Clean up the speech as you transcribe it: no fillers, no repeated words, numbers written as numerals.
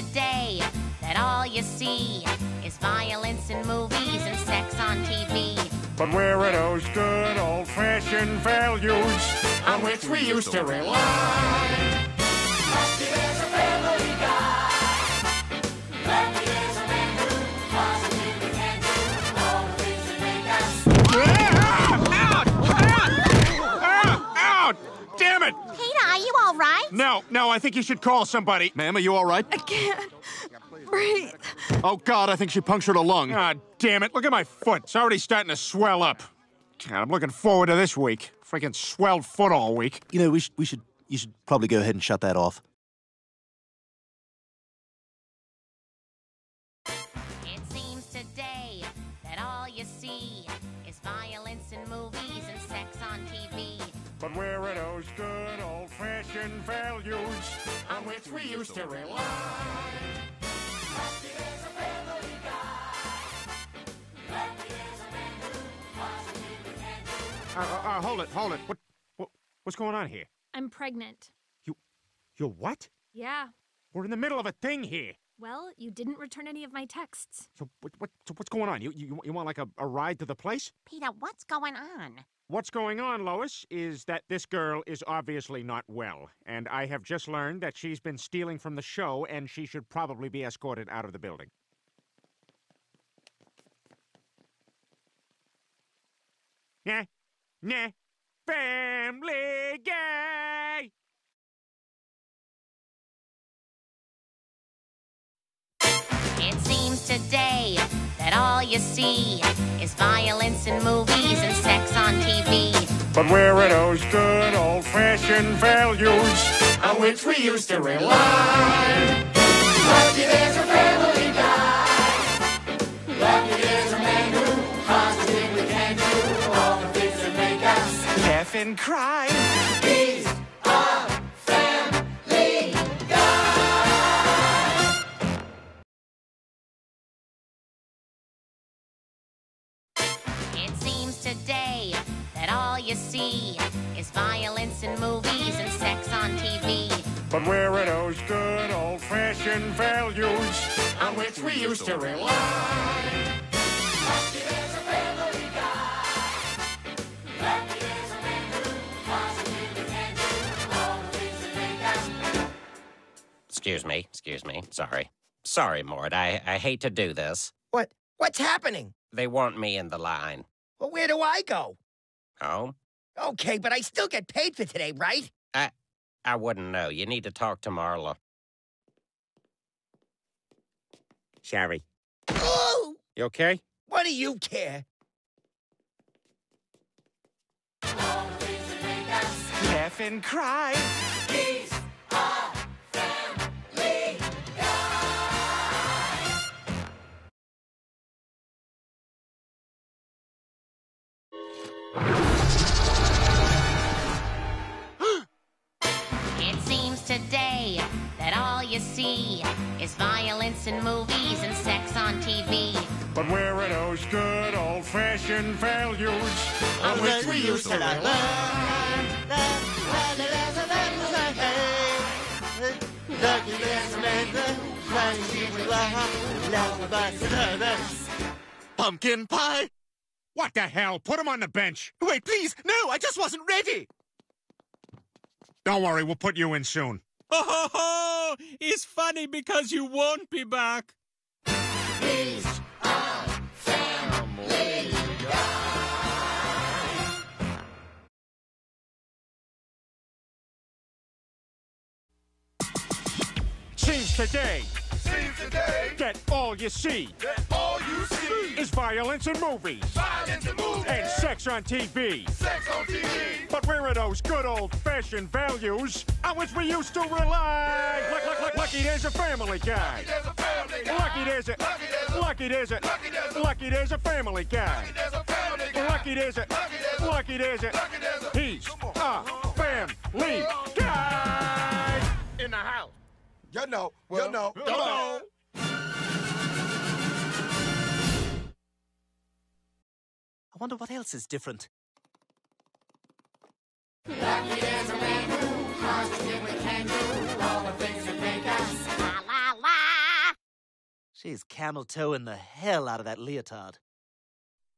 today that all you see is violence in movies and sex on TV. But where are those good old-fashioned values on which we used to rely? Lucky there's a family guy. Lucky there's a man who positively can do all the things that make us... Out! Out! Damn it! Peter, are you all right? No, I think you should call somebody. Ma'am, are you all right? I can't breathe. Oh, God, I think she punctured a lung. Ah, damn it. Look at my foot. It's already starting to swell up. God, I'm looking forward to this week. Freaking swelled foot all week. You know, you should probably go ahead and shut that off. It seems today that all you see is violence in movies and sex on TV. But where are those good old-fashioned values on which we used to rely? Lucky there's a family guy. Lucky there's a man who positively can do. Hold it. What's going on here? I'm pregnant. You're what? Yeah. We're in the middle of a thing here. Well, you didn't return any of my texts. So what's going on? You want like a ride to the place? Peter, what's going on? What's going on, Lois, is that this girl is obviously not well, and I have just learned that she's been stealing from the show, and she should probably be escorted out of the building. Nah. Family Guy! It seems today that all you see is violence in movies and sex on TV. But where are those good old-fashioned values on which we used to rely? Lucky there's a family guy. Lucky there's a man who positively can do all the things that make us laugh and cry. He's a family guy. Today that all you see is violence in movies and sex on TV. But where are those good old-fashioned values on which we used to rely? Lucky there's a family guy. Lucky there's a man who positively can do all the things that make us... Excuse me. Sorry, Mort. I hate to do this. What's happening? They want me in the line. Well, where do I go? Oh? Okay, but I still get paid for today, right? I wouldn't know. You need to talk to Marla. Sorry. Ooh! You okay? What do you care? All the things that make us laugh and cry. He's a family guy. It seems today that all you see is violence in movies and sex on TV. But where are those good old-fashioned values on which we used to rely? Pumpkin pie? What the hell? Put him on the bench. Wait, please. No, I just wasn't ready. Don't worry, we'll put you in soon. Oh, it's funny because you won't be back. He's a family guy. Seems today that all you see is violence in movies. And sex on TV. But where are those good old-fashioned values on which we used to rely? Lucky there's a family guy. Lucky there's a family guy. He's a family guy in the house. You know. I wonder what else is different. Lucky there's a man who positively can do all the things that make us... La, la, la. She's camel-toeing the hell out of that leotard.